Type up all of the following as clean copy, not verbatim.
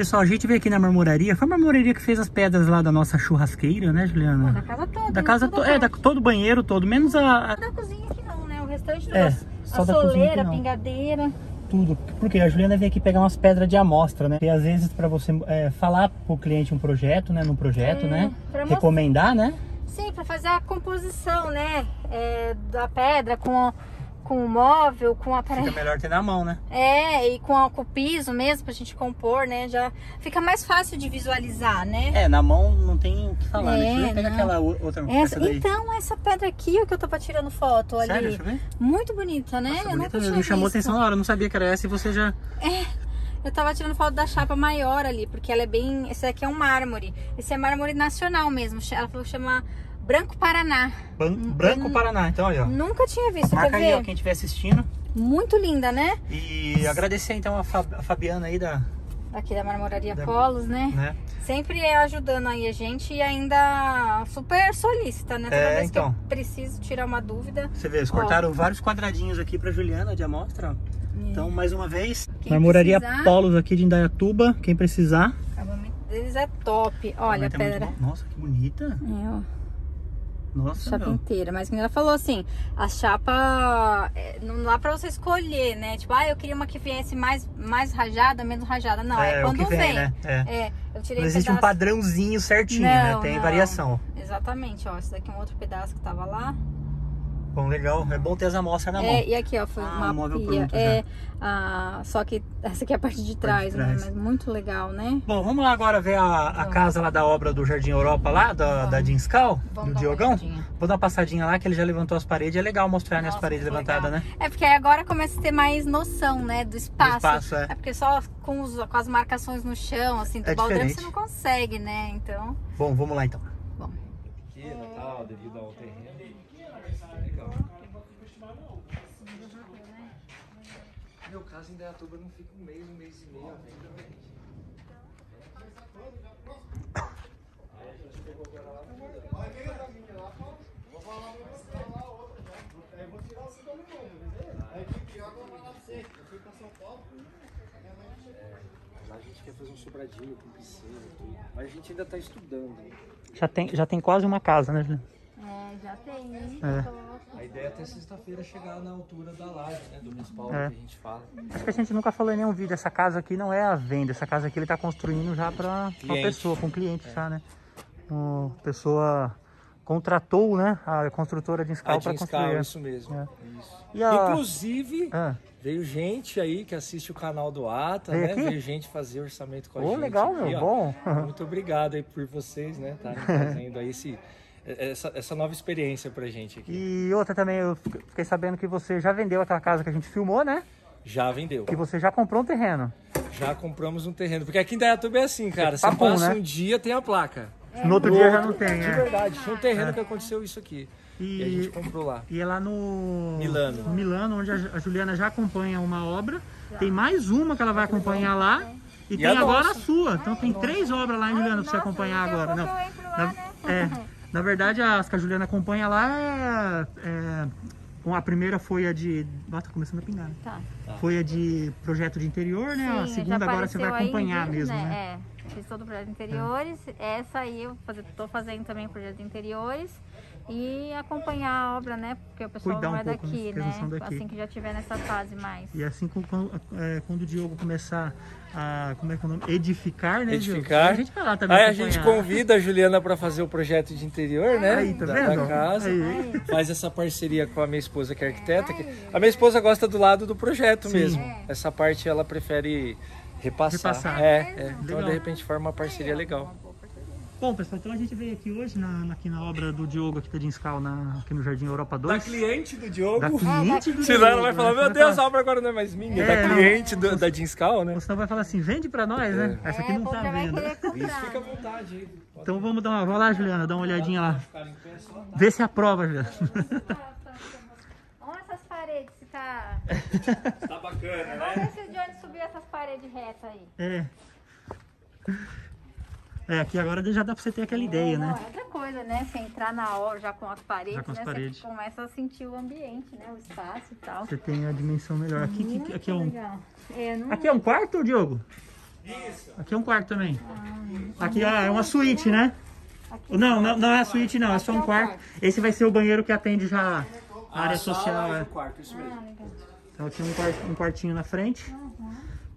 Pessoal, a gente veio aqui na marmoraria. Foi a marmoraria que fez as pedras lá da nossa churrasqueira, né, Juliana? Pô, da casa toda. Da casa toda. É, da, todo o banheiro todo, menos a... da cozinha aqui não, né? O restante é, só da soleira, pingadeira... Tudo. Porque a Juliana veio aqui pegar umas pedras de amostra, né? E às vezes para você falar pro cliente um projeto, né? Num projeto, né? Recomendar, né? Sim, para fazer a composição, né? É, da pedra com o móvel, com a parede. Fica melhor ter na mão, né? É, e com o piso mesmo, pra gente compor, né? Já fica mais fácil de visualizar, né? É, na mão não tem o que falar, né? Deixa eu pegar aquela outra pedra. Então, essa pedra aqui é o que eu tava tirando foto ali. Sério? Deixa eu ver. Muito bonita, né? Nossa, eu bonita, não chamou atenção na hora, eu não sabia que era essa e você já... É. Eu tava tirando foto da chapa maior ali, porque ela é bem... Esse aqui é um mármore. Esse é mármore nacional mesmo. Ela falou que chama Branco Paraná. Branco Paraná, então olha. Nunca tinha visto. Marca aí, ó, quem estiver assistindo. Muito linda, né? E agradecer então a Fabiana aí da... Daqui da Marmoraria Polos, né? Sempre ajudando aí a gente e ainda super solícita, né? Toda vez então, que eu preciso tirar uma dúvida. Você vê, eles cortaram vários quadradinhos aqui pra Juliana de amostra. Então, mais uma vez, Marmoraria Polos aqui de Indaiatuba, quem precisar. Acabamento deles é top, olha a pedra. Nossa, que bonita. É, ó. Nossa, chapa inteira, mas ela falou assim, a chapa não dá pra você escolher, né? Tipo, ah, eu queria uma que viesse mais rajada, menos rajada. Não, é quando vem. Né? É, eu tirei. Não existe um padrãozinho certinho, né? Tem variação. Exatamente, ó. Esse daqui é um outro pedaço que tava lá. Bom, legal. É bom ter as amostras na mão. É, e aqui, ó, foi uma pia. É, só que essa aqui é a parte de trás, né? Mas muito legal, né? Bom, vamos lá agora ver a casa lá da obra do Jardim Europa lá, da Dinskal, do Diogão. Vou dar uma passadinha lá, que ele já levantou as paredes. É legal mostrar as paredes levantadas, né? É, porque aí agora começa a ter mais noção, né? Do espaço. Do espaço, é. É porque só com as marcações no chão, assim, do baldrame você não consegue, né? Então... Bom, vamos lá, então. Bom. Tal, devido ao terreno. Meu caso em Indaiatuba não fica um mês e meio. A gente quer fazer um sobradinho com piscina, mas a gente ainda está estudando. Já tem quase uma casa, né, Juliana? É, já tem, A ideia é até sexta-feira chegar na altura da laje, né, do municipal, que a gente fala. Acho que a gente nunca falou em nenhum vídeo, essa casa aqui não é a venda, essa casa aqui ele tá construindo já para uma pessoa, para um cliente já, né? Uma pessoa contratou, né, a construtora Dinskal para construir. Isso mesmo, isso. E inclusive, veio gente aí que assiste o canal do Ata, né? Veio gente fazer orçamento com a gente. Legal, aqui, meu, bom. Muito obrigado aí por vocês, né, estarem fazendo aí essa nova experiência pra gente aqui. E outra também, eu fiquei sabendo que você já vendeu aquela casa que a gente filmou, né? Já vendeu. Que você já comprou um terreno. Já compramos um terreno. Porque aqui em Indaiatuba é assim, cara. Você passa um dia, tem a placa. No outro dia já não tem, De verdade, tinha um terreno que aconteceu isso aqui. E a gente comprou lá. E é lá no... Milano. No Milano, onde a Juliana já acompanha uma obra. Tem mais uma que ela vai acompanhar lá. E tem agora a sua. Então tem três obras lá em Milano pra você acompanhar agora. Não. Na verdade, as que a Juliana acompanha lá, a primeira foi a de... tá começando a pingar, né? Foi a de projeto de interior, né? Sim, a segunda agora você vai acompanhar mesmo, né? É, fiz todo o projeto de interiores. Essa aí eu tô fazendo também o projeto de interiores. E acompanhar a obra, né? Porque o pessoal cuidar vai daqui, né? Assim que já tiver nessa fase mais. E assim quando o Diogo começar a, como é que é o nome? Edificar, né, Edificar. Diogo? A gente vai lá também. Aí acompanhar. A gente convida a Juliana para fazer o projeto de interior, né? Aí, tá vendo? Da casa. Aí. Faz essa parceria com a minha esposa, que é arquiteta. Que a minha esposa gosta do lado do projeto mesmo. Essa parte ela prefere repassar. Então legal. De repente forma uma parceria legal. Bom, pessoal, então a gente veio aqui hoje aqui na obra do Diogo, aqui da Dinskal, aqui no Jardim Europa 2. Da cliente do Diogo. Da cliente do Diogo. Milano vai falar, meu Deus, a obra agora não é mais minha. Da cliente da Dinskal, né? Você não vai falar assim, vende pra nós, né? Essa aqui não tá vendo. Isso, fica à vontade aí. Então vamos dar uma... Vai lá, Juliana, dá uma olhadinha lá. Vê se aprova, Juliana. Olha essas paredes, se tá... Tá bacana, né? Olha se o Johnny subir essas paredes retas aí. Aqui agora já dá pra você ter aquela ideia, né? É outra coisa, né? Você entrar na hora já com as paredes, Você começa a sentir o ambiente, né? O espaço e tal. Você tem a dimensão melhor. Aqui é um quarto, Diogo? Isso. Aqui é um quarto também. Aqui ó, é uma suíte, né? Não, não, não é a suíte não, é só um quarto. Esse vai ser o banheiro que atende já a área social. É. Então aqui um quartinho na frente.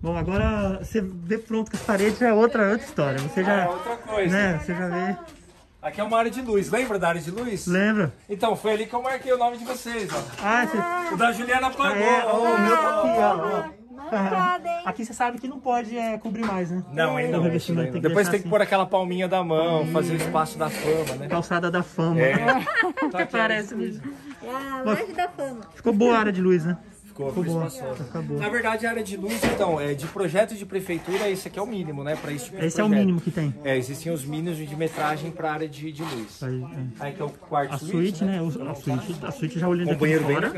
Bom, agora você vê pronto com as paredes, já é outra história. Você já, é outra coisa. Né? Você já vê... Aqui é uma área de luz, lembra da área de luz? Lembra. Então, foi ali que eu marquei o nome de vocês, ó. Ah, o da Juliana apagou. É, o meu tá aqui, ó. Aqui você sabe que não pode cobrir mais, né? Não, ainda não. Depois tem que pôr aquela palminha da mão, fazer o espaço da fama, né? Calçada da fama. É. Tá, parece mesmo. É, loja da fama. Ficou boa a área de luz, né? Ficou boa. Na verdade, a área de luz, então, de projetos de prefeitura, esse aqui é o mínimo, né? Para esse tipo de projeto. É o mínimo que tem. É, existem os mínimos de metragem para a área de luz. Aí que é o quarto suíte, né? A suíte já olhando aqui fora.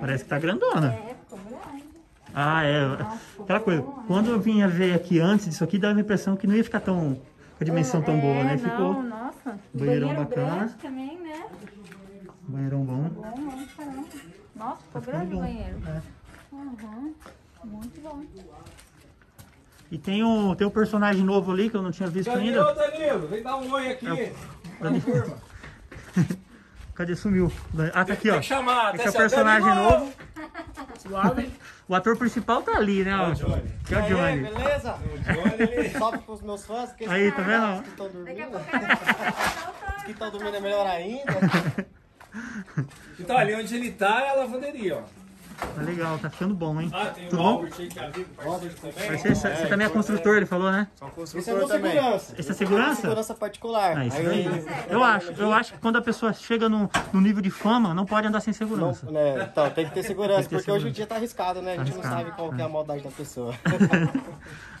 Parece que tá grandona. Ah, é. Aquela coisa, quando eu vinha ver aqui antes disso aqui, dava a impressão que não ia ficar tão, com a dimensão tão boa, né? Ficou. Não, nossa. Banheirão bacana. Também, né? Banheirão bom. Nossa, ficou grande o banheiro. É. Uhum. Muito bom. E tem um personagem novo ali que eu não tinha visto ainda. Ô, Danilo, vem dar um oi aqui. Cadê? Sumiu. Ah, tá aqui, ó. Chamar, esse é o personagem novo. O ator principal tá ali, né? O Johnny. Que é o Johnny. Beleza? O Johnny, ele sobe pros meus fãs. Que aí, tá vendo? Os que estão dormindo. Os que estão dormindo é melhor ainda. Então, ali onde ele tá é a lavanderia, ó. Tá legal, tá ficando bom, hein? Ah, tem tudo bom? Aí que é amigo, parceiro também. Você também é construtor, ele falou, né? Sou construtor também. Esse é segurança? Segurança particular. Ah, eu acho que quando a pessoa chega no nível de fama, não pode andar sem segurança. Não, né? Então, tem que ter segurança, porque hoje em dia tá arriscado, né? Tá arriscado. A gente não sabe qual que é a maldade da pessoa.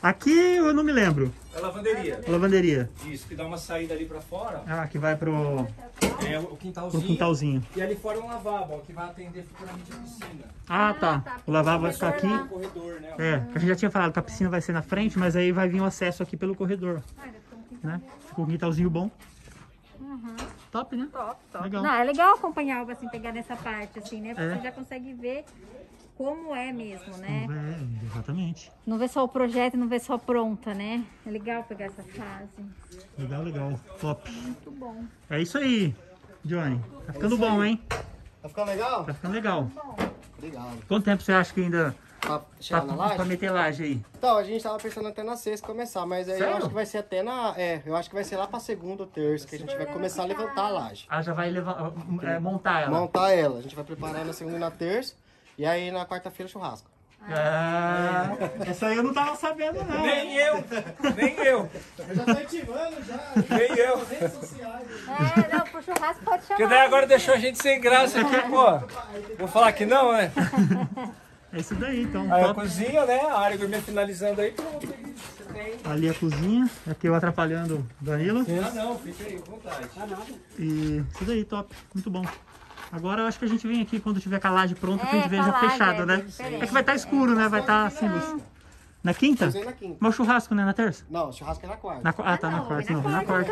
Aqui eu não me lembro. É lavanderia. Lavanderia. Isso, que dá uma saída ali pra fora. Ah, que vai pro... É, o quintalzinho. E ali fora é um lavabo, ó, que vai atender futuramente a piscina. Ah, tá. O lavabo vai ficar aqui. Corredor, né? É, a gente já tinha falado que a piscina vai ser na frente, mas aí vai vir o acesso aqui pelo corredor. Né? Ficou um quintalzinho bom. Uhum. Top, né? Top. Legal. Não, é legal acompanhar algo assim, pegar nessa parte, assim, né? Porque você já consegue ver como é mesmo, né? É, exatamente. Não vê só o projeto, não vê só pronta, né? É legal pegar essa fase. Legal. Top. Muito bom. É isso aí, Johnny. Tá ficando bom, hein? Tá ficando legal? Tá ficando legal. Obrigado. Quanto tempo você acha que ainda pra meter laje aí? Então, a gente tava pensando até na sexta começar, mas aí eu acho que vai ser até na... É, eu acho que vai ser lá pra segunda ou terça que a gente vai começar a levantar a laje. Ah, já vai montar ela? Montar ela. A gente vai preparar na segunda e na terça e aí na quarta-feira churrasco. Ah, essa aí eu não tava sabendo não. Nem eu. Eu já tô ativando já. Nem eu. Redes sociais. É, não, pro churrasco pode chamar. Porque daí agora deixou a gente sem graça aqui, pô. Vou falar que não, né? É isso daí, então. Aí a cozinha, né? A área gourmet finalizando aí, pronto. Ali a cozinha. Aqui eu atrapalhando o Danilo. Ah não, fica aí, à vontade. Ah, nada. E isso daí, top. Muito bom. Agora eu acho que a gente vem aqui quando tiver com a laje pronta, que a gente vem já fechada, né? É que vai estar escuro, né? Vai estar sem luz. Na quinta? Mas o churrasco, né? Na terça? Não, o churrasco é na quarta. Ah, tá, na quarta. Não, na quarta,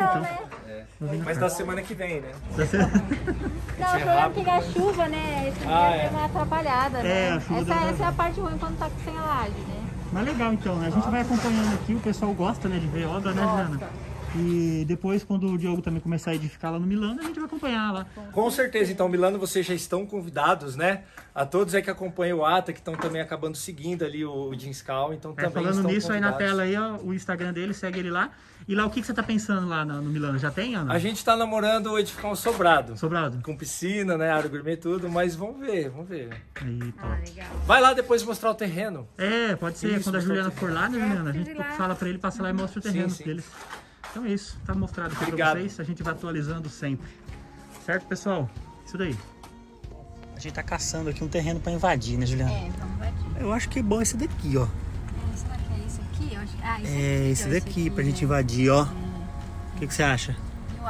então. Mas da semana que vem, né? Não, o problema é que a chuva, né? Esse é uma atrapalhada, né? Essa é a parte ruim quando tá sem a laje, né? Mas legal, então, né? A gente vai acompanhando aqui, o pessoal gosta, né? De ver obra, né, Juliana? E depois, quando o Diogo também começar a edificar lá no Milano, a gente vai acompanhar lá. Com certeza. Então, Milano, vocês já estão convidados, né? A todos que acompanham o ATA, que estão também acabando seguindo ali o Dinskal. Então, também falando nisso, convidados. Aí na tela, aí, ó, o Instagram dele, segue ele lá. E lá, o que você tá pensando lá no Milano? Já tem, Ana? A gente está namorando edificar um sobrado. Sobrado. Com piscina, né? Área gourmet e tudo. Mas vamos ver. Aí, tá. Legal. Vai lá depois mostrar o terreno. É, pode ser. Isso, quando a Juliana for lá, né, Juliana? A gente fala para ele, passa lá e mostra o terreno deles. Então é isso, tá mostrado aqui pra vocês, a gente vai atualizando sempre. Certo, pessoal? Isso daí. A gente tá caçando aqui um terreno pra invadir, né, Juliana? É, vamos invadir. Eu acho que é bom esse daqui, ó. Será que é esse aqui? Ah, esse daqui pra gente invadir, ó. O que você acha?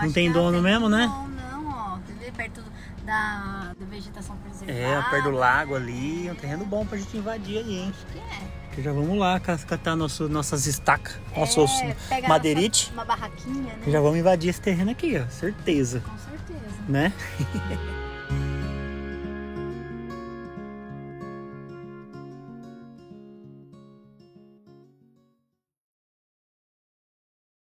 Não tem dono mesmo, né? Não, ó. Entendeu? Perto da vegetação preservada. É, perto do lago ali, é um terreno bom pra gente invadir ali, hein? Acho que já vamos lá catar nossas estacas, nossos madeirite. Uma barraquinha, né? Já vamos invadir esse terreno aqui, ó. Certeza. Com certeza. Né?